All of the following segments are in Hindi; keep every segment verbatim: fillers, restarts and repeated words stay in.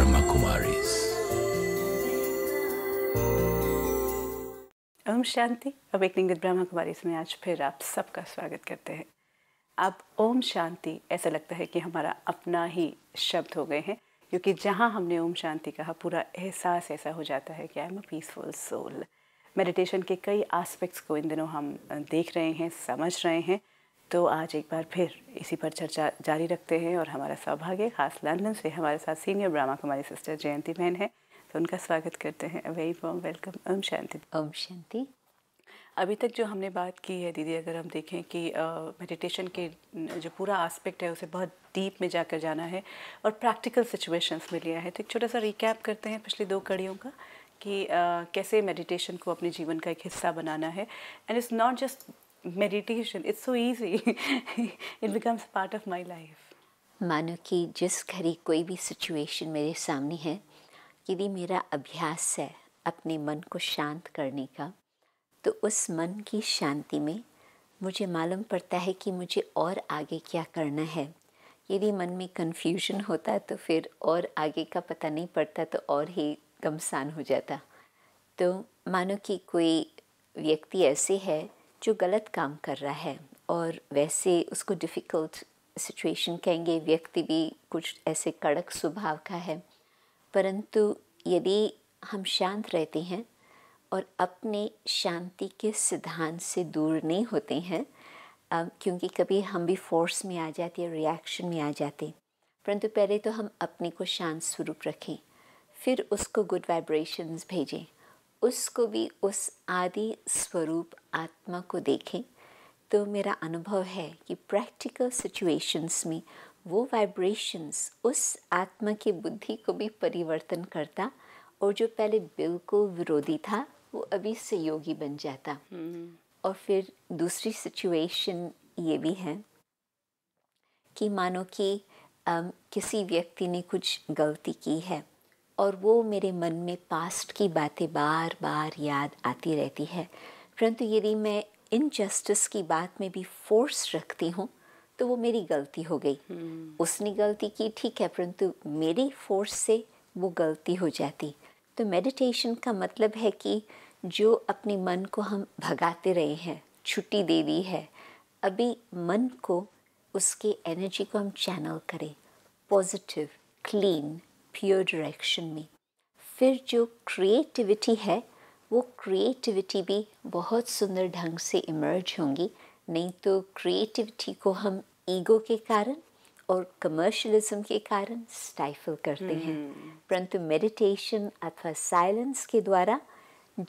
Brahma Kumaris. Om Shanti. Awakening with Brahma Kumaris में आज फिर आप सबका स्वागत करते हैं। आप ओम शांति, ऐसा लगता है कि हमारा अपना ही शब्द हो गए हैं, क्योंकि जहाँ हमने ओम शांति कहा पूरा एहसास ऐसा हो जाता है कि I am a peaceful soul. Meditation के कई एस्पेक्ट्स को इन दिनों हम देख रहे हैं, समझ रहे हैं, तो आज एक बार फिर इसी पर चर्चा जारी रखते हैं। और हमारा सौभाग्य खास लंदन से हमारे साथ सीनियर ब्रह्मा कुमारी सिस्टर जयंती बहन है, तो उनका स्वागत करते हैं। A very warm welcome. Om Shanti. Om Shanti. अभी तक जो हमने बात की है दीदी, अगर हम देखें कि मेडिटेशन के जो पूरा एस्पेक्ट है उसे बहुत डीप में जाकर जाना है और प्रैक्टिकल सिचुएशंस में लिया है, तो एक छोटा सा रिकैप करते हैं पिछली दो कड़ियों का कि uh, कैसे मेडिटेशन को अपने जीवन का एक हिस्सा बनाना है। And it's not just meditation, it's so easy, it becomes part of my life. मानो कि जिस घड़ी कोई भी सिचुएशन मेरे सामने है, यदि मेरा अभ्यास है अपने मन को शांत करने का, तो उस मन की शांति में मुझे मालूम पड़ता है कि मुझे और आगे क्या करना है। यदि मन में कन्फ्यूजन होता तो फिर और आगे का पता नहीं पड़ता, तो और ही गमसान हो जाता। तो मानो कि कोई व्यक्ति ऐसे है जो गलत काम कर रहा है, और वैसे उसको डिफ़िकल्ट सिचुएशन कहेंगे। व्यक्ति भी कुछ ऐसे कड़क स्वभाव का है, परंतु यदि हम शांत रहते हैं और अपने शांति के सिद्धांत से दूर नहीं होते हैं, क्योंकि कभी हम भी फोर्स में आ जाते हैं, रिएक्शन में आ जाते, परंतु पहले तो हम अपने को शांत स्वरूप रखें, फिर उसको गुड वाइब्रेशंस भेजें, उसको भी उस आदि स्वरूप आत्मा को देखें, तो मेरा अनुभव है कि प्रैक्टिकल सिचुएशंस में वो वाइब्रेशंस उस आत्मा की बुद्धि को भी परिवर्तन करता, और जो पहले बिल्कुल विरोधी था वो अभी सहयोगी बन जाता। hmm. और फिर दूसरी सिचुएशन ये भी है कि मानो कि um, किसी व्यक्ति ने कुछ गलती की है और वो मेरे मन में पास्ट की बातें बार बार याद आती रहती है, परंतु यदि मैं इनजस्टिस की बात में भी फोर्स रखती हूँ तो वो मेरी गलती हो गई। hmm. उसने गलती की, ठीक है, परंतु मेरी फोर्स से वो गलती हो जाती। तो मेडिटेशन का मतलब है कि जो अपने मन को हम भगाते रहे हैं, छुट्टी दे दी है, अभी मन को, उसके एनर्जी को हम चैनल करें पॉजिटिव, क्लीन, प्योर डायरेक्शन में। फिर जो क्रिएटिविटी है, वो क्रिएटिविटी भी बहुत सुंदर ढंग से इमर्ज होंगी। नहीं तो क्रिएटिविटी को हम ईगो के कारण और कमर्शियलिज्म के कारण स्टाइफल करते hmm. हैं, परंतु मेडिटेशन अथवा साइलेंस के द्वारा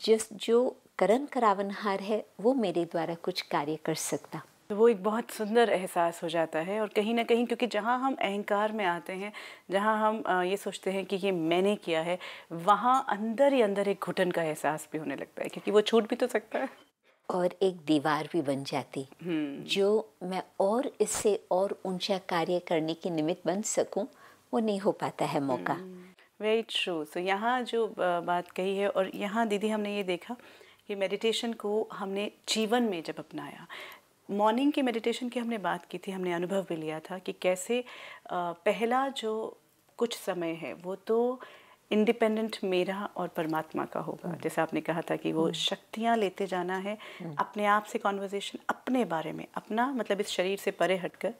जिस जो करण करावनहार है वो मेरे द्वारा कुछ कार्य कर सकता, तो वो एक बहुत सुंदर एहसास हो जाता है। और कहीं ना कहीं, क्योंकि जहाँ हम अहंकार में आते हैं, जहाँ हम ये सोचते हैं कि ये मैंने किया है, वहाँ अंदर ही अंदर एक घुटन का एहसास भी होने लगता है, क्योंकि वो छूट भी तो सकता है और एक दीवार भी बन जाती। hmm. जो मैं और इससे और ऊंचा कार्य करने के निमित्त बन सकूं, वो नहीं हो पाता है मौका। Very true. सो यहाँ जो बात कही है, और यहाँ दीदी हमने ये देखा कि मेडिटेशन को हमने जीवन में जब अपनाया, मॉर्निंग के मेडिटेशन की हमने बात की थी, हमने अनुभव भी लिया था कि कैसे पहला जो कुछ समय है वो तो इंडिपेंडेंट मेरा और परमात्मा का होगा। जैसा आपने कहा था कि वो शक्तियाँ लेते जाना है, अपने आप से कॉन्वर्जेशन, अपने बारे में, अपना मतलब इस शरीर से परे हटकर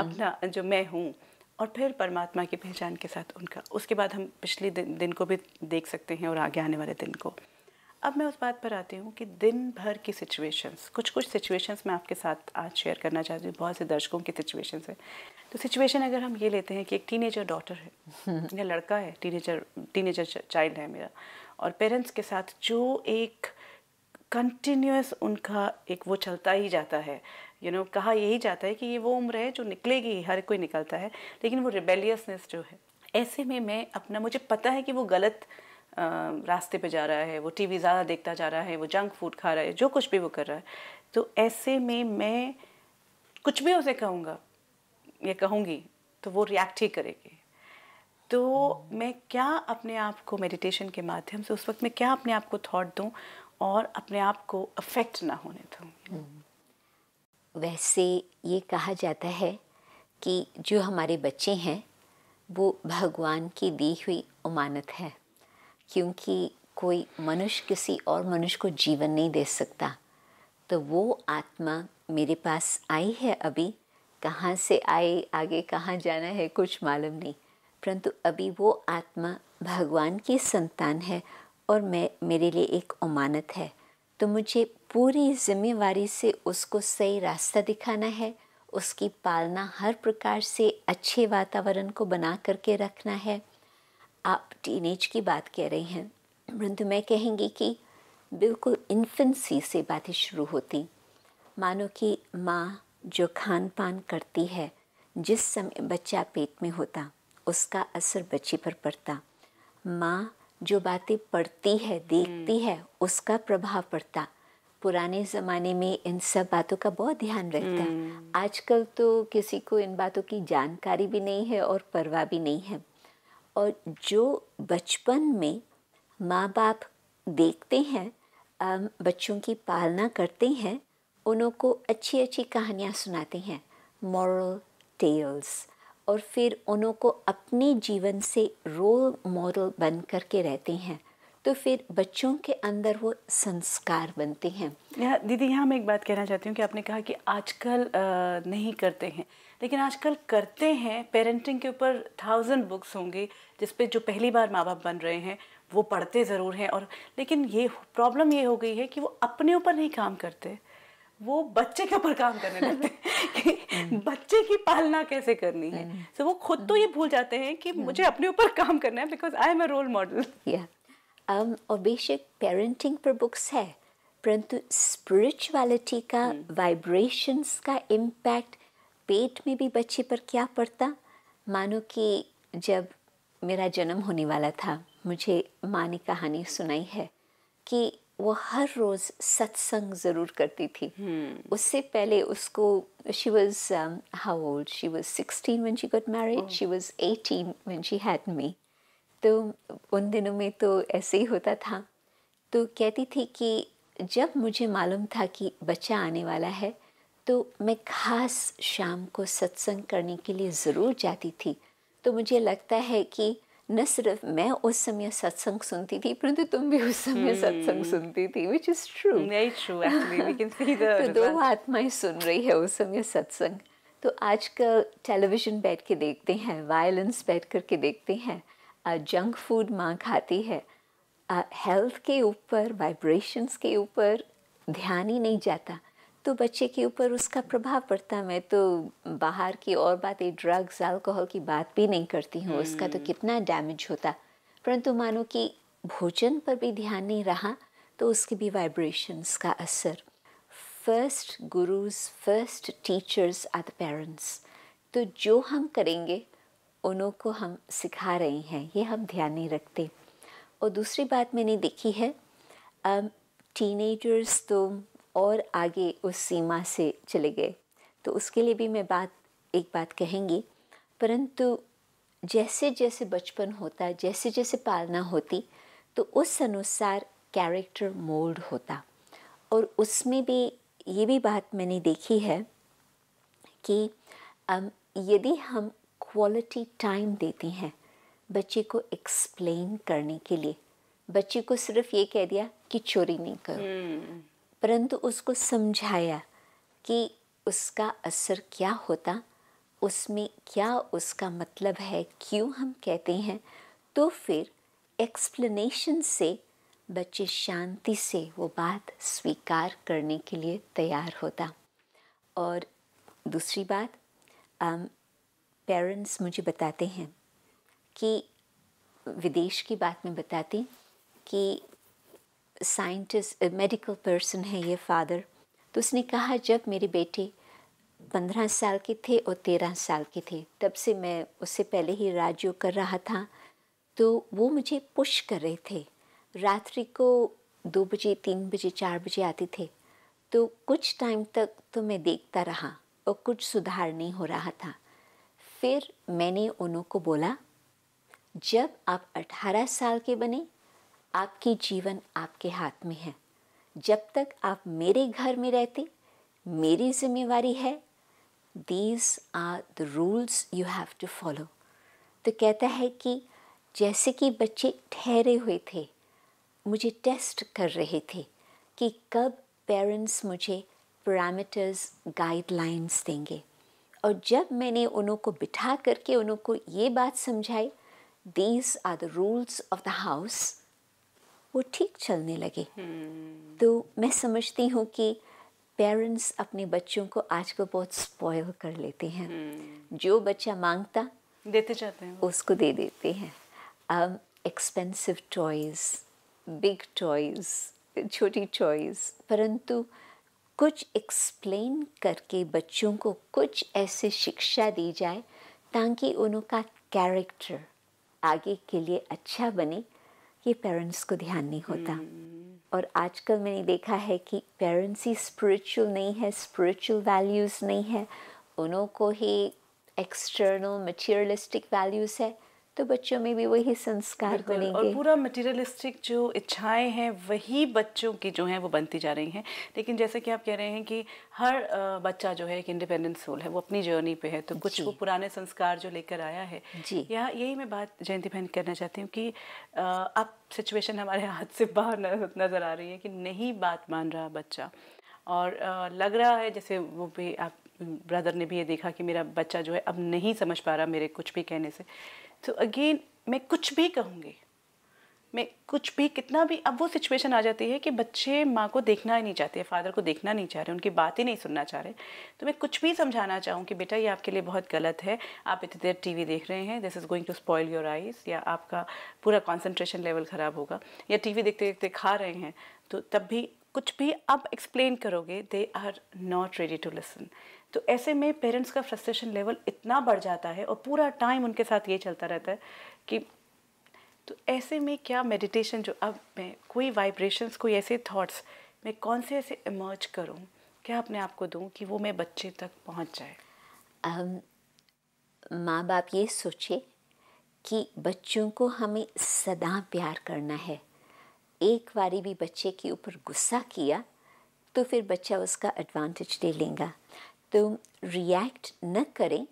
अपना जो मैं हूँ, और फिर परमात्मा की पहचान के साथ उनका। उसके बाद हम पिछले दिन, दिन को भी देख सकते हैं और आगे आने वाले दिन को। अब मैं उस बात पर आती हूँ कि दिन भर की सिचुएशंस, कुछ कुछ सिचुएशंस मैं आपके साथ आज शेयर करना चाहती हूँ। बहुत से दर्शकों की सिचुएशंस है। तो सिचुएशन अगर हम ये लेते हैं कि एक टीनेजर डॉटर है या लड़का है, टीनेजर टीनेजर चाइल्ड है मेरा, और पेरेंट्स के साथ जो एक कंटिन्यूस उनका एक वो चलता ही जाता है, यू नो, कहा यही जाता है कि ये वो उम्र है जो निकलेगी, हर कोई निकलता है, लेकिन वो रिबेलियसनेस जो है, ऐसे में मैं अपना, मुझे पता है कि वो गलत रास्ते पे जा रहा है, वो टीवी ज़्यादा देखता जा रहा है, वो जंक फूड खा रहा है, जो कुछ भी वो कर रहा है, तो ऐसे में मैं कुछ भी उसे कहूँगा या कहूँगी तो वो रिएक्ट ही करेगी। तो मैं क्या अपने आप को मेडिटेशन के माध्यम से उस वक्त मैं क्या अपने आप को थॉट दूँ और अपने आप को अफेक्ट ना होने दूँ। वैसे ये कहा जाता है कि जो हमारे बच्चे हैं वो भगवान की दी हुई अमानत है, क्योंकि कोई मनुष्य किसी और मनुष्य को जीवन नहीं दे सकता। तो वो आत्मा मेरे पास आई है, अभी कहाँ से आई, आगे कहाँ जाना है कुछ मालूम नहीं, परंतु अभी वो आत्मा भगवान की संतान है और मैं मेरे लिए एक अमानत है। तो मुझे पूरी जिम्मेवारी से उसको सही रास्ता दिखाना है, उसकी पालना हर प्रकार से अच्छे वातावरण को बना करके रखना है। आप टीनेज की बात कह रही हैं, परंतु मैं कहेंगी कि बिल्कुल इन्फेंसी से बातें शुरू होती, मानो कि माँ जो खान पान करती है जिस समय बच्चा पेट में होता उसका असर बच्चे पर पड़ता, माँ जो बातें पढ़ती है देखती है उसका प्रभाव पड़ता। पुराने ज़माने में इन सब बातों का बहुत ध्यान रखता, आजकल तो किसी को इन बातों की जानकारी भी नहीं है और परवाह भी नहीं है। और जो बचपन में माँ बाप देखते हैं बच्चों की पालना करते हैं, उनको अच्छी अच्छी कहानियाँ सुनाते हैं, मॉरल टेल्स, और फिर उनको अपने जीवन से रोल मॉडल बन करके रहते हैं। तो फिर बच्चों के अंदर वो संस्कार बनते हैं। यहाँ दीदी यहाँ मैं एक बात कहना चाहती हूँ कि आपने कहा कि आजकल नहीं करते हैं, लेकिन आजकल करते हैं। पेरेंटिंग के ऊपर थाउजेंड बुक्स होंगी जिसपे जो पहली बार माँ बाप बन रहे हैं वो पढ़ते ज़रूर हैं, और लेकिन ये प्रॉब्लम ये हो गई है कि वो अपने ऊपर नहीं काम करते, वो बच्चे के ऊपर काम करने लगते कि बच्चे की पालना कैसे करनी है। सो so, वो खुद तो ये भूल जाते हैं कि मुझे अपने ऊपर काम करना है because I am a role model. Um, और बेशक पेरेंटिंग पर बुक्स है, परंतु स्पिरिचुअलिटी का वाइब्रेशंस का इम्पैक्ट पेट में भी बच्चे पर क्या पड़ता। मानो कि जब मेरा जन्म होने वाला था, मुझे माँ ने कहानी सुनाई है कि वो हर रोज़ सत्संग ज़रूर करती थी। hmm. उससे पहले उसको she was um, how old she was sixteen when she got married. Oh. She was eighteen when she had me. तो उन दिनों में तो ऐसे ही होता था। तो कहती थी कि जब मुझे मालूम था कि बच्चा आने वाला है तो मैं खास शाम को सत्संग करने के लिए ज़रूर जाती थी। तो मुझे लगता है कि न सिर्फ मैं उस समय सत्संग सुनती थी, परंतु तुम भी उस समय hmm. सत्संग सुनती थी, विच इज़ ट्रू। नहीं true actually, we can see the तो दो आत्माएं सुन रही है उस समय सत्संग। तो आजकल टेलीविज़न बैठ के देखते हैं, वायलेंस बैठ कर के देखते हैं, जंक फूड माँ खाती है, हेल्थ के ऊपर वाइब्रेशंस के ऊपर ध्यान ही नहीं जाता, तो बच्चे के ऊपर उसका प्रभाव पड़ता। मैं तो बाहर की और बातें ड्रग्स अल्कोहल की बात भी नहीं करती हूँ, उसका तो कितना डैमेज होता। परंतु मानो कि भोजन पर भी ध्यान नहीं रहा तो उसके भी वाइब्रेशंस का असर। First gurus first teachers are the parents. तो जो हम करेंगे उन्हों को हम सिखा रहे हैं, ये हम ध्यान नहीं रखते। और दूसरी बात मैंने देखी है, टीनेजर्स तो और आगे उस सीमा से चले गए, तो उसके लिए भी मैं बात एक बात कहेंगी। परंतु जैसे जैसे बचपन होता, जैसे जैसे पालना होती, तो उस अनुसार कैरेक्टर मोल्ड होता। और उसमें भी ये भी बात मैंने देखी है कि यदि हम क्वालिटी टाइम देती हैं बच्चे को एक्सप्लेन करने के लिए, बच्चे को सिर्फ ये कह दिया कि चोरी नहीं करो, hmm. परंतु उसको समझाया कि उसका असर क्या होता, उसमें क्या उसका मतलब है, क्यों हम कहते हैं, तो फिर एक्सप्लेनेशन से बच्चे शांति से वो बात स्वीकार करने के लिए तैयार होता। और दूसरी बात, um, पेरेंट्स मुझे बताते हैं कि विदेश की बात में बताती कि साइंटिस्ट मेडिकल पर्सन है ये फादर, तो उसने कहा जब मेरे बेटे पंद्रह साल के थे और तेरह साल के थे तब से मैं उससे पहले ही राजयोग कर रहा था, तो वो मुझे पुश कर रहे थे। रात्रि को दो बजे तीन बजे चार बजे आते थे, तो कुछ टाइम तक तो मैं देखता रहा और कुछ सुधार नहीं हो रहा था। फिर मैंने उनको बोला जब आप अठारह साल के बने आपकी जीवन आपके हाथ में है, जब तक आप मेरे घर में रहते मेरी जिम्मेवारी है, these are the rules you have to follow. तो कहता है कि जैसे कि बच्चे ठहरे हुए थे, मुझे टेस्ट कर रहे थे कि कब पेरेंट्स मुझे पैरामीटर्स गाइडलाइंस देंगे। और जब मैंने उन्हों को बिठा करके उन्हों को ये बात समझाई, these are the rules of the house, वो ठीक चलने लगे। hmm. तो मैं समझती हूँ कि पेरेंट्स अपने बच्चों को आजकल बहुत स्पॉइल कर लेते हैं। hmm. जो बच्चा मांगता देते जाते हैं, उसको दे देते हैं। एक्सपेंसिव टॉयज़, बिग टॉयज़, छोटी टॉयज़, परंतु कुछ एक्सप्लेन करके बच्चों को कुछ ऐसे शिक्षा दी जाए ताकि उनका कैरेक्टर आगे के लिए अच्छा बने, ये पेरेंट्स को ध्यान नहीं होता। hmm. और आजकल मैंने देखा है कि पेरेंट्स ही स्पिरिचुअल नहीं है, स्पिरिचुअल वैल्यूज़ नहीं है, उनको ही एक्सटर्नल मटेरियलिस्टिक वैल्यूज़ है, तो बच्चों में भी वही संस्कार बनेंगे और पूरा मटेरियलिस्टिक जो इच्छाएं हैं वही बच्चों की जो हैं वो बनती जा रही हैं। लेकिन जैसे कि आप कह रहे हैं कि हर बच्चा जो है एक इंडिपेंडेंट सोल है, वो अपनी जर्नी पे है, तो कुछ वो पुराने संस्कार जो लेकर आया है। यहाँ यही मैं बात जयंती बहन करना चाहती हूँ कि अब सिचुएशन हमारे हाथ से बाहर नज़र आ रही है कि नहीं बात मान रहा बच्चा, और लग रहा है जैसे वो भी आप ब्रदर ने भी ये देखा कि मेरा बच्चा जो है अब नहीं समझ पा रहा मेरे कुछ भी कहने से। तो अगेन मैं कुछ भी कहूँगी, मैं कुछ भी कितना भी, अब वो सिचुएशन आ जाती है कि बच्चे माँ को देखना ही नहीं चाहते, फादर को देखना नहीं चाह रहे, उनकी बात ही नहीं सुनना चाह रहे। तो मैं कुछ भी समझाना चाहूँ कि बेटा ये आपके लिए बहुत गलत है, आप इतनी देर टीवी देख रहे हैं, this is going to spoil your eyes, या आपका पूरा कॉन्सेंट्रेशन लेवल ख़राब होगा, या टीवी देखते देखते खा रहे हैं, तो तब भी कुछ भी आप एक्सप्लेन करोगे, they are not ready to listen. तो ऐसे में पेरेंट्स का फ्रस्ट्रेशन लेवल इतना बढ़ जाता है और पूरा टाइम उनके साथ ये चलता रहता है कि, तो ऐसे में क्या मेडिटेशन जो अब मैं कोई वाइब्रेशंस, कोई ऐसे थॉट्स मैं कौन से ऐसे इमर्ज करूं, क्या अपने आप को दूं कि वो मैं बच्चे तक पहुंच जाए। माँ बाप ये सोचे कि बच्चों को हमें सदा प्यार करना है, एक बारी भी बच्चे के ऊपर गुस्सा किया तो फिर बच्चा उसका एडवांटेज ले लेगा। तो रिएक्ट न करें,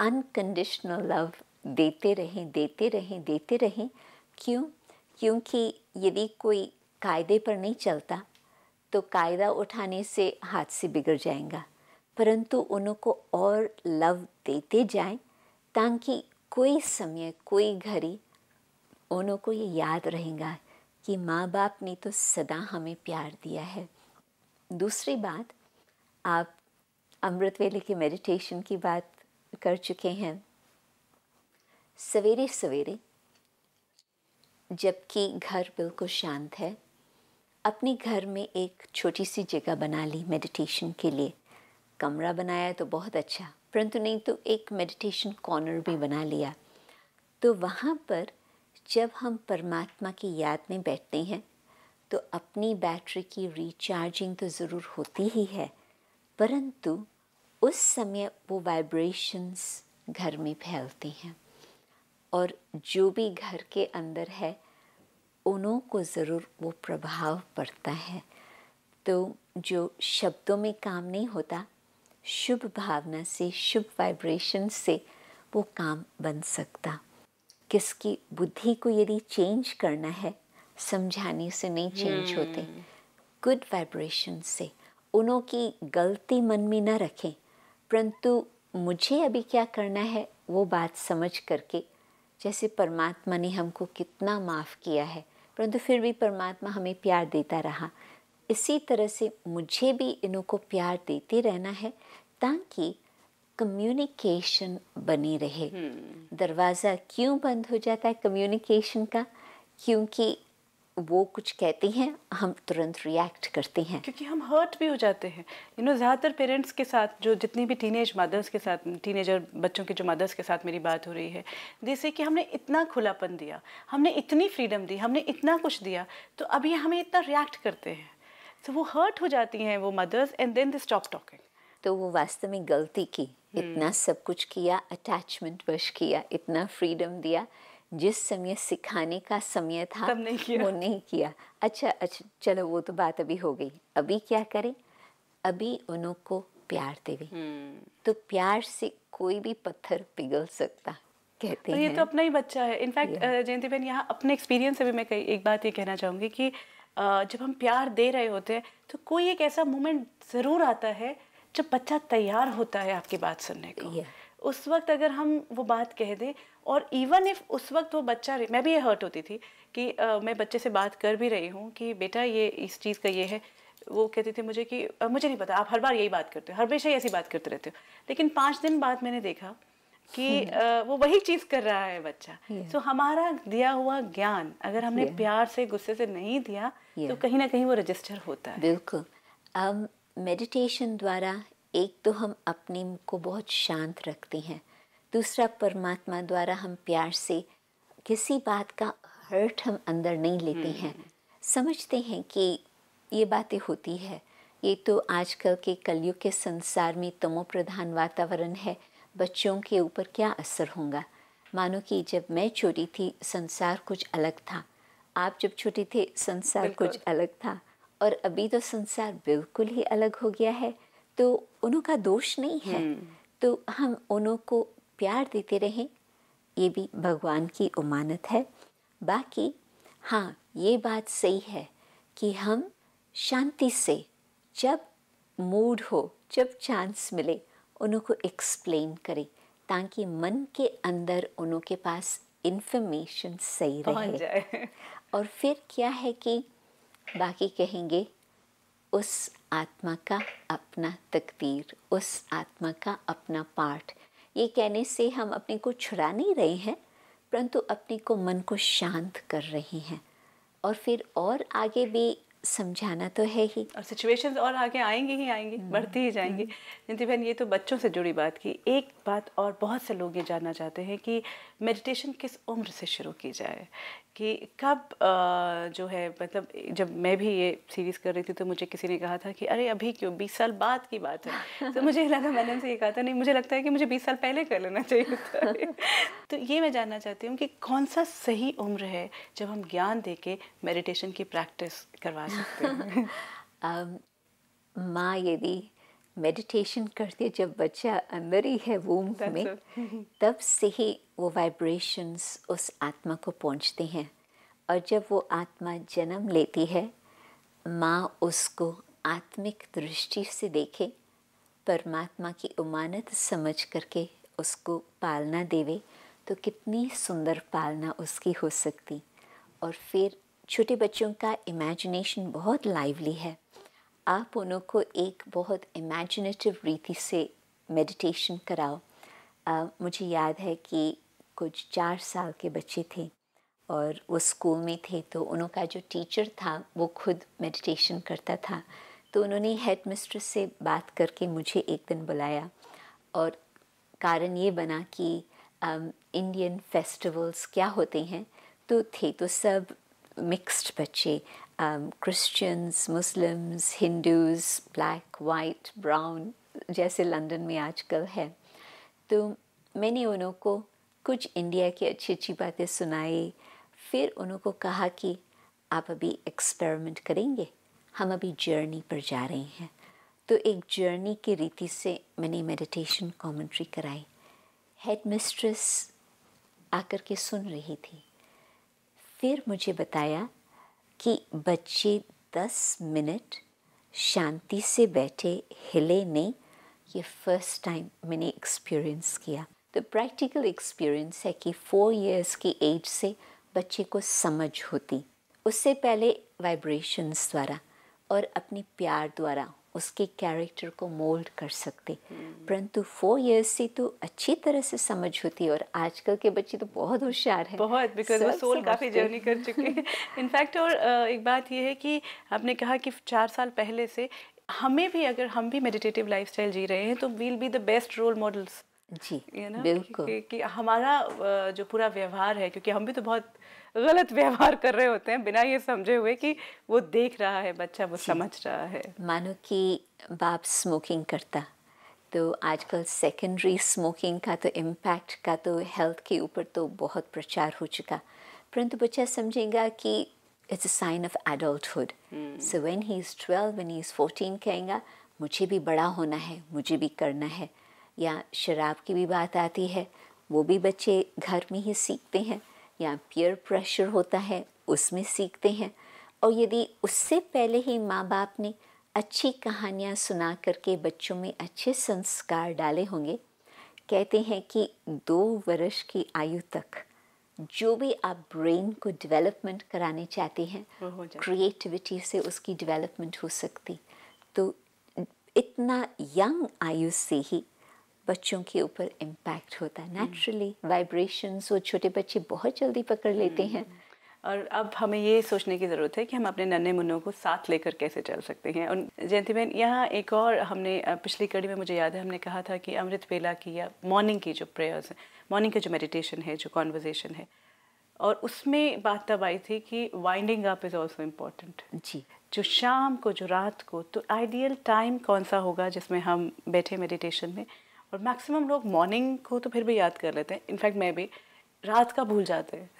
अनकंडीशनल लव देते रहें देते रहें देते रहें। क्यों? क्योंकि यदि कोई कायदे पर नहीं चलता तो कायदा उठाने से हाथ से बिगड़ जाएगा, परंतु उनको और लव देते जाएं ताकि कोई समय कोई घड़ी उनको ये याद रहेगा कि माँ बाप ने तो सदा हमें प्यार दिया है। दूसरी बात, आप अमृत वेले के मेडिटेशन की बात कर चुके हैं। सवेरे सवेरे जबकि घर बिल्कुल शांत है, अपने घर में एक छोटी सी जगह बना ली मेडिटेशन के लिए। कमरा बनाया तो बहुत अच्छा, परंतु नहीं तो एक मेडिटेशन कॉर्नर भी बना लिया। तो वहाँ पर जब हम परमात्मा की याद में बैठते हैं तो अपनी बैटरी की रिचार्जिंग तो ज़रूर होती ही है, परंतु उस समय वो वाइब्रेशंस घर में फैलते हैं और जो भी घर के अंदर है उन्हों को ज़रूर वो प्रभाव पड़ता है। तो जो शब्दों में काम नहीं होता, शुभ भावना से, शुभ वाइब्रेशन से वो काम बन सकता। किसकी बुद्धि को यदि चेंज करना है, समझाने से नहीं चेंज होते, गुड वाइब्रेशन से। उनों की गलती मन में ना रखें, परंतु मुझे अभी क्या करना है वो बात समझ करके, जैसे परमात्मा ने हमको कितना माफ़ किया है परंतु फिर भी परमात्मा हमें प्यार देता रहा, इसी तरह से मुझे भी इनों को प्यार देते रहना है ताकि कम्युनिकेशन बनी रहे। hmm. दरवाज़ा क्यों बंद हो जाता है कम्युनिकेशन का? क्योंकि वो कुछ कहते हैं, हम तुरंत रिएक्ट करते हैं, क्योंकि हम हर्ट भी हो जाते हैं। यू नो ज़्यादातर पेरेंट्स के साथ, जो जितनी भी टीनेज मदर्स के साथ, टीनेजर बच्चों के जो मदर्स के साथ मेरी बात हो रही है, जैसे कि हमने इतना खुलापन दिया, हमने इतनी फ्रीडम दी, हमने इतना कुछ दिया, तो अब ये हमें इतना रिएक्ट करते हैं, तो वो हर्ट हो जाती हैं वो mothers, and then they stop talking. तो वो वास्तव में गलती की, इतना सब कुछ किया, अटैचमेंट वश किया, इतना फ्रीडम दिया, जिस समय सिखाने का समय था तब नहीं किया। वो नहीं किया। अच्छा अच्छा चलो, वो तो बात अभी हो गई, अभी क्या करें? अभी उन्हों को प्यार देवे। hmm. तो प्यार से कोई भी पत्थर पिघल सकता, कहते हैं। और ये तो अपना ही बच्चा है। इनफैक्ट जयंती बहन, यहाँ अपने एक्सपीरियंस से भी मैं कई एक बात ये कहना चाहूँगी कि जब हम प्यार दे रहे होते हैं तो कोई एक ऐसा मोमेंट ज़रूर आता है जब बच्चा तैयार होता है आपकी बात सुनने को। उस वक्त अगर हम वो बात कह दें, और इवन इफ उस वक्त वो बच्चा, मैं भी ये हर्ट होती थी कि आ, मैं बच्चे से बात कर भी रही हूँ कि बेटा ये इस चीज़ का ये है, वो कहते थे मुझे कि आ, मुझे नहीं पता, आप हर बार यही बात करते हो, हर हमेशा ही ऐसी बात करते रहते हो। लेकिन पाँच दिन बाद मैंने देखा कि आ, वो वही चीज़ कर रहा है बच्चा। सो so, हमारा दिया हुआ ज्ञान अगर हमने प्यार से, गुस्से से नहीं दिया तो कहीं ना कहीं वो रजिस्टर होता है। बिल्कुल। अब मेडिटेशन द्वारा एक तो हम अपने को बहुत शांत रखते हैं, दूसरा परमात्मा द्वारा हम प्यार से किसी बात का हर्ट हम अंदर नहीं लेते हैं, समझते हैं कि ये बातें होती है। ये तो आजकल के कलयुग के संसार में तमो प्रधान वातावरण है, बच्चों के ऊपर क्या असर होगा। मानो कि जब मैं छोटी थी संसार कुछ अलग था, आप जब छोटे थे संसार कुछ अलग था, और अभी तो संसार बिल्कुल ही अलग हो गया है। तो उनका दोष नहीं है, तो हम उनको प्यार देते रहें, ये भी भगवान की अमानत है। बाकी हाँ, ये बात सही है कि हम शांति से जब मूड हो, जब चांस मिले, उनको एक्सप्लेन करें, ताकि मन के अंदर उनों के पास इन्फॉर्मेशन सही रहे। और फिर क्या है कि बाकी कहेंगे उस आत्मा का अपना तकदीर, उस आत्मा का अपना पाठ। ये कहने से हम अपने को छुड़ा नहीं रहे हैं, परंतु अपने को, मन को शांत कर रहे हैं। और फिर और आगे भी समझाना तो है ही, और सिचुएशंस और आगे आएंगी ही आएंगी, बढ़ती ही जाएंगी। जयंती बहन, ये तो बच्चों से जुड़ी बात की। एक बात और, बहुत से लोग ये जानना चाहते हैं कि मेडिटेशन किस उम्र से शुरू की जाए, कि कब जो है, मतलब जब मैं भी ये सीरीज़ कर रही थी तो मुझे किसी ने कहा था कि अरे अभी क्यों, बीस साल बाद की बात है। तो मुझे लगा, मैंने उनसे ये कहा था नहीं, मुझे लगता है कि मुझे बीस साल पहले कर लेना चाहिए था। तो ये मैं जानना चाहती हूँ कि कौन सा सही उम्र है जब हम ज्ञान दे के मेडिटेशन की प्रैक्टिस करवा सकते हैं। um, माँ यदि मेडिटेशन करती है जब बच्चा अंदर ही है वूम में, तब से ही वो वाइब्रेशंस उस आत्मा को पहुंचते हैं। और जब वो आत्मा जन्म लेती है, माँ उसको आत्मिक दृष्टि से देखे, परमात्मा की अमानत समझ करके उसको पालना देवे, तो कितनी सुंदर पालना उसकी हो सकती। और फिर छोटे बच्चों का इमेजिनेशन बहुत लाइवली है, आप उनको एक बहुत इमेजिनेटिव रीति से मेडिटेशन कराओ। uh, मुझे याद है कि कुछ चार साल के बच्चे थे और वो स्कूल में थे, तो उनका जो टीचर था वो खुद मेडिटेशन करता था। तो उन्होंने हेड मिस्ट्रेस से बात करके मुझे एक दिन बुलाया, और कारण ये बना कि um, इंडियन फेस्टिवल्स क्या होते हैं, तो थे तो सब मिक्स्ड बच्चे, Christians, Muslims, Hindus, black, white, brown, जैसे लंदन में आजकल है। तो मैंने उनको कुछ इंडिया की अच्छी अच्छी बातें सुनाई, फिर उनको कहा कि आप अभी एक्सपेरिमेंट करेंगे, हम अभी जर्नी पर जा रहे हैं। तो एक जर्नी की रीति से मैंने मेडिटेशन कमेंट्री कराई। हेड मिस्ट्रेस आकर के सुन रही थी, फिर मुझे बताया कि बच्चे दस मिनट शांति से बैठे, हिले नहीं। ये फर्स्ट टाइम मैंने एक्सपीरियंस किया। तो प्रैक्टिकल एक्सपीरियंस है कि फोर इयर्स की एज से बच्चे को समझ होती, उससे पहले वाइब्रेशंस द्वारा और अपने प्यार द्वारा उसके कैरेक्टर को मोल्ड कर सकते। परंतु फोर इयर्स से तो अच्छी तरह से समझ होती है, और आजकल के बच्चे तो बहुत होशियार हैं, बहुत, बिकॉज वो सोल काफ़ी जर्नी कर चुके हैं। इनफैक्ट और एक बात ये है कि आपने कहा कि चार साल पहले से हमें भी, अगर हम भी मेडिटेटिव लाइफस्टाइल जी रहे हैं तो we'll be the best role models. Ji you know, बिल्कुल कि, कि हमारा जो पूरा व्यवहार है, क्योंकि हम भी तो बहुत गलत व्यवहार कर रहे होते हैं बिना ये समझे हुए कि वो देख रहा है बच्चा, वो समझ रहा है। मानो कि बाप स्मोकिंग करता, तो आजकल सेकेंडरी स्मोकिंग का तो इम्पैक्ट का तो हेल्थ के ऊपर तो बहुत प्रचार हो चुका, परंतु बच्चा समझेगा कि it's a sign of adulthood. So when he is twelve, when he is fourteen, कहेगा मुझे भी बड़ा होना है, मुझे भी करना है। या शराब की भी बात आती है, वो भी बच्चे घर में ही सीखते हैं या पीयर प्रेशर होता है उसमें सीखते हैं। और यदि उससे पहले ही माँ बाप ने अच्छी कहानियाँ सुना करके बच्चों में अच्छे संस्कार डाले होंगे, कहते हैं कि दो वर्ष की आयु तक जो भी आप ब्रेन को डेवलपमेंट कराने चाहते हैं, क्रिएटिविटी से उसकी डेवलपमेंट हो सकती। तो इतना यंग आयु से ही बच्चों के ऊपर इम्पैक्ट होता है नेचुरली, वाइब्रेशंस वो छोटे बच्चे बहुत जल्दी पकड़ लेते हैं। और अब हमें ये सोचने की ज़रूरत है कि हम अपने नन्हे मुन्नों को साथ लेकर कैसे चल सकते हैं। और जयंती बहन, यहाँ एक और हमने पिछली कड़ी में, मुझे याद है, हमने कहा था कि अमृत वेला की या मॉर्निंग की जो प्रेयर्स हैं, मॉर्निंग की जो मेडिटेशन है, जो कॉन्वर्जेसन है, और उसमें बात तब आई थी कि winding up is also important जी। जो शाम को, जो रात को, तो आइडियल टाइम कौन सा होगा जिसमें हम बैठे मेडिटेशन में? और मैक्सिमम लोग मॉर्निंग को तो फिर भी याद कर लेते हैं, इनफैक्ट मैं भी, रात का भूल जाते हैं।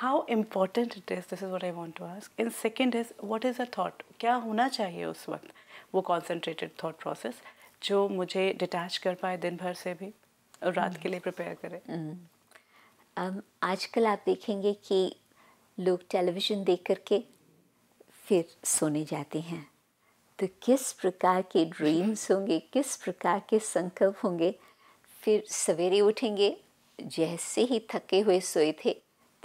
How important it is, this is what I want to ask. And second is, what is a thought? क्या होना चाहिए उस वक्त वो concentrated thought process जो मुझे detach कर पाए दिन भर से भी और रात के लिए prepare करे। um, आजकल आप देखेंगे कि लोग टेलीविज़न देख करके फिर सोने जाते हैं, तो किस प्रकार के ड्रीम्स होंगे, किस प्रकार के संकल्प होंगे। फिर सवेरे उठेंगे, जैसे ही थके हुए सोए थे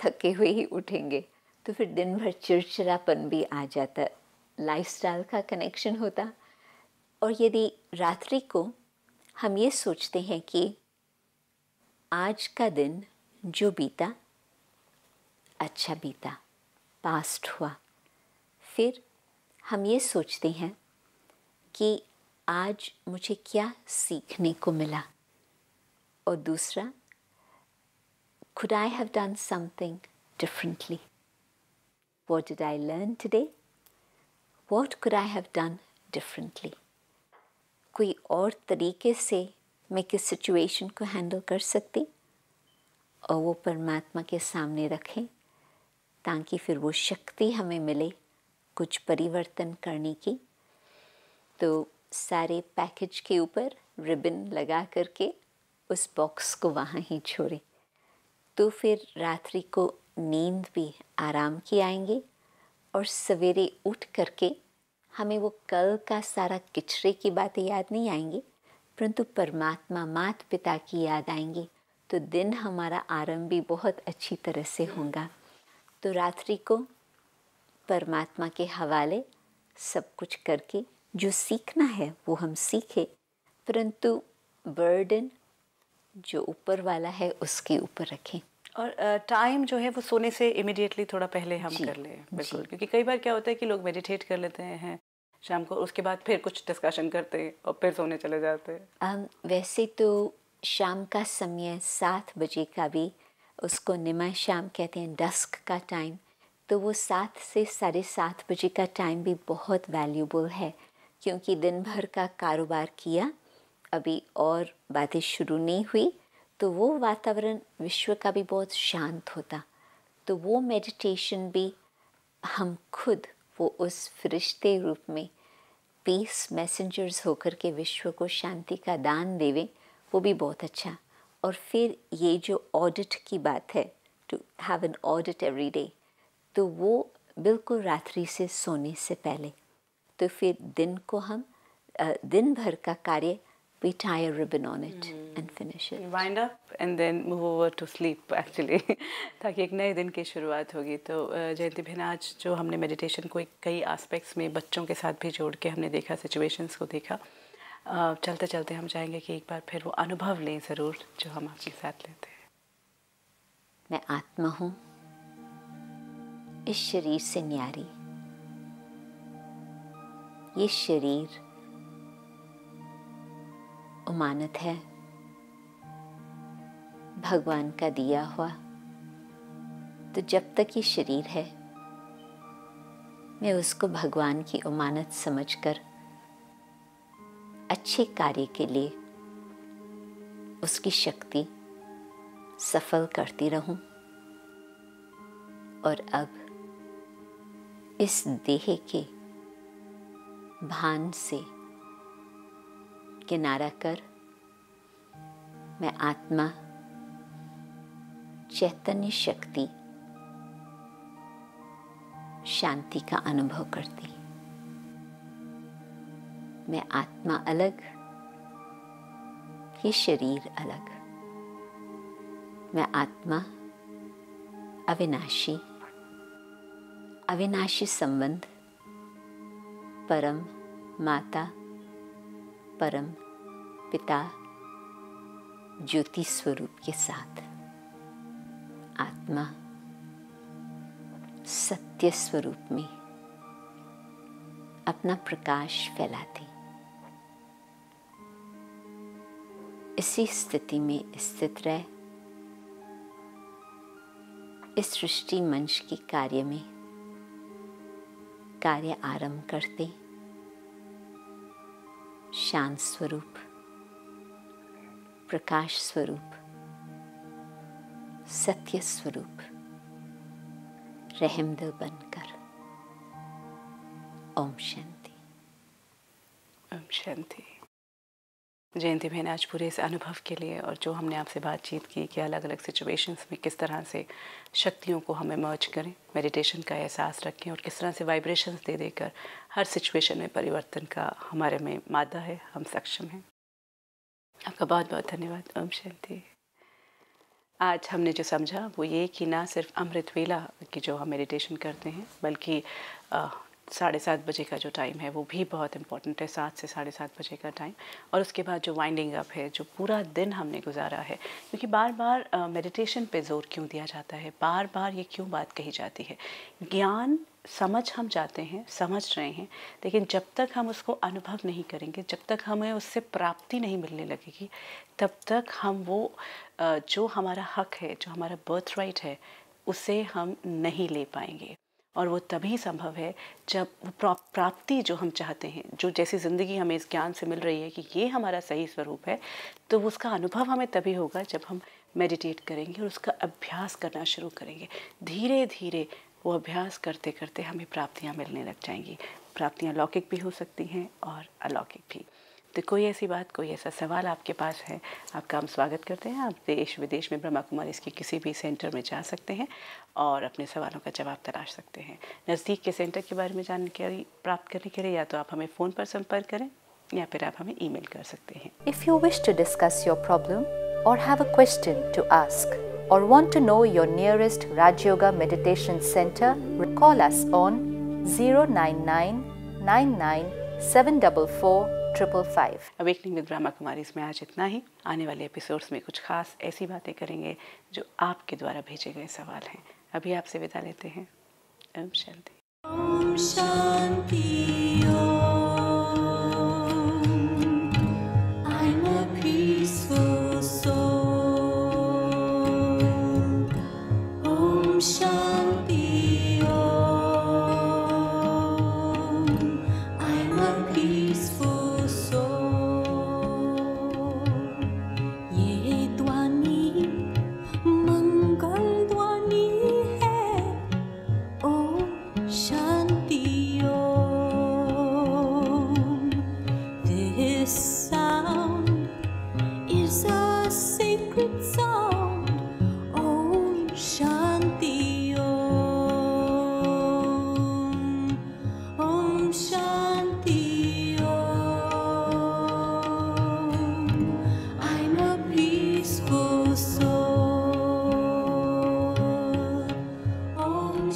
थके हुए ही उठेंगे, तो फिर दिन भर चिड़चिड़ापन भी आ जाता, लाइफस्टाइल का कनेक्शन होता। और यदि रात्रि को हम ये सोचते हैं कि आज का दिन जो बीता अच्छा बीता, पास्ट हुआ, फिर हम ये सोचते हैं कि आज मुझे क्या सीखने को मिला, और दूसरा, could I have done something differently? What did I learn today? What could I have done differently? कोई और तरीके से मैं किस सिचुएशन को हैंडल कर सकती, और वो परमात्मा के सामने रखें ताकि फिर वो शक्ति हमें मिले कुछ परिवर्तन करने की। तो सारे पैकेज के ऊपर रिबन लगा करके उस बॉक्स को वहाँ ही छोड़ें, तो फिर रात्रि को नींद भी आराम की आएंगे और सवेरे उठ करके हमें वो कल का सारा किचरे की बातें याद नहीं आएंगी, परंतु परमात्मा, माता पिता की याद आएंगी। तो दिन हमारा आरंभ भी बहुत अच्छी तरह से होगा। तो रात्रि को परमात्मा के हवाले सब कुछ करके जो सीखना है वो हम सीखें, परंतु बर्डन जो ऊपर वाला है उसके ऊपर रखें। और टाइम जो है वो सोने से इमीडिएटली थोड़ा पहले हम कर लें, बिल्कुल, क्योंकि कई बार क्या होता है कि लोग मेडिटेट कर लेते हैं शाम को, उसके बाद फिर कुछ डिस्कशन करते हैं और फिर सोने चले जाते हैं। वैसे तो शाम का समय सात बजे का भी, उसको निमा शाम कहते हैं, डस्क का टाइम, तो वो सात से साढ़े सात बजे का टाइम भी बहुत वैल्यूबल है, क्योंकि दिन भर का कारोबार किया, अभी और बातें शुरू नहीं हुई, तो वो वातावरण विश्व का भी बहुत शांत होता। तो वो मेडिटेशन भी हम खुद वो उस फरिश्ते रूप में पीस मैसेंजर्स होकर के विश्व को शांति का दान देवें, वो भी बहुत अच्छा। और फिर ये जो ऑडिट की बात है, to have an audit every day, तो वो बिल्कुल रात्रि से सोने से पहले। तो फिर दिन को हम दिन भर का कार्य, we tie a ribbon on it mm. and finish it, wind up and then move over to sleep actually ताकि एक नए दिन की शुरुआत होगी। तो जयंती बहन, आज जो हमने मेडिटेशन को कई एस्पेक्ट्स में बच्चों के साथ भी जोड़ के हमने देखा, सिचुएशंस को देखा, चलते चलते हम चाहेंगे कि एक बार फिर वो अनुभव लें ज़रूर जो हम आपके साथ लेते हैं। मैं आत्मा हूँ, इस शरीर से न्यारी, ये शरीर अमानत है, भगवान का दिया हुआ। तो जब तक ये शरीर है, मैं उसको भगवान की अमानत समझकर अच्छे कार्य के लिए उसकी शक्ति सफल करती रहूं। और अब इस देह के भान से किनारा कर मैं आत्मा, चैतन्य शक्ति, शांति का अनुभव करती। मैं आत्मा अलग, ये शरीर अलग। मैं आत्मा अविनाशी, अविनाशी संबंध, परम माता, परम पिता, ज्योति स्वरूप के साथ। आत्मा सत्य स्वरूप में अपना प्रकाश फैलाती। इसी स्थिति में स्थित रह इस सृष्टि मंच के कार्य में कार्य आरंभ करते। शांत स्वरूप, प्रकाश स्वरूप, सत्य स्वरूप, रहमदिल बनकर। ओम शांति। ओम शांति। जयंती बहन, आज पूरे इस अनुभव के लिए और जो हमने आपसे बातचीत की कि अलग अलग सिचुएशंस में किस तरह से शक्तियों को हमें मर्ज करें, मेडिटेशन का एहसास रखें और किस तरह से वाइब्रेशंस दे देकर हर सिचुएशन में परिवर्तन का हमारे में मादा है, हम सक्षम हैं। आपका बहुत बहुत धन्यवाद। ओम शांति। आज हमने जो समझा वो ये कि ना सिर्फ अमृत वेला की जो हम मेडिटेशन करते हैं, बल्कि साढ़े सात बजे का जो टाइम है वो भी बहुत इम्पॉर्टेंट है, सात से साढ़े सात बजे का टाइम। और उसके बाद जो वाइंडिंग अप है, जो पूरा दिन हमने गुजारा है, क्योंकि बार बार मेडिटेशन पे जोर क्यों दिया जाता है, बार बार ये क्यों बात कही जाती है। ज्ञान समझ हम जाते हैं, समझ रहे हैं, लेकिन जब तक हम उसको अनुभव नहीं करेंगे, जब तक हमें उससे प्राप्ति नहीं मिलने लगेगी, तब तक हम वो जो हमारा हक है, जो हमारा बर्थ राइट है, उसे हम नहीं ले पाएंगे। और वो तभी संभव है जब वो प्राप्ति जो हम चाहते हैं, जो जैसी ज़िंदगी हमें इस ज्ञान से मिल रही है कि ये हमारा सही स्वरूप है, तो उसका अनुभव हमें तभी होगा जब हम मेडिटेट करेंगे और उसका अभ्यास करना शुरू करेंगे। धीरे धीरे वो अभ्यास करते करते हमें प्राप्तियाँ मिलने लग जाएंगी। प्राप्तियाँ लौकिक भी हो सकती हैं और अलौकिक भी। तो कोई ऐसी बात, कोई ऐसा सवाल आपके पास है, आपका हम स्वागत करते हैं। आप देश विदेश में ब्रह्मा कुमारीज़ के किसी भी सेंटर में जा सकते हैं और अपने सवालों का जवाब तलाश सकते हैं। नज़दीक के सेंटर के बारे में जानकारी प्राप्त करने के लिए या तो आप हमें फ़ोन पर संपर्क करें या फिर आप हमें ईमेल कर सकते हैं। If you wish to discuss your problem or have a question to ask or want to know your nearest Rajyoga meditation centre, call us on zero nine nine nine nine seven double four triple five. Awakening with Brahma Kumaris में आज इतना ही। आने वाले एपिसोड्स में कुछ खास ऐसी बातें करेंगे जो आपके द्वारा भेजे गए सवाल हैं। अभी आपसे विदा लेते हैं। ओम शांति। ओम शांति।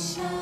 Shine.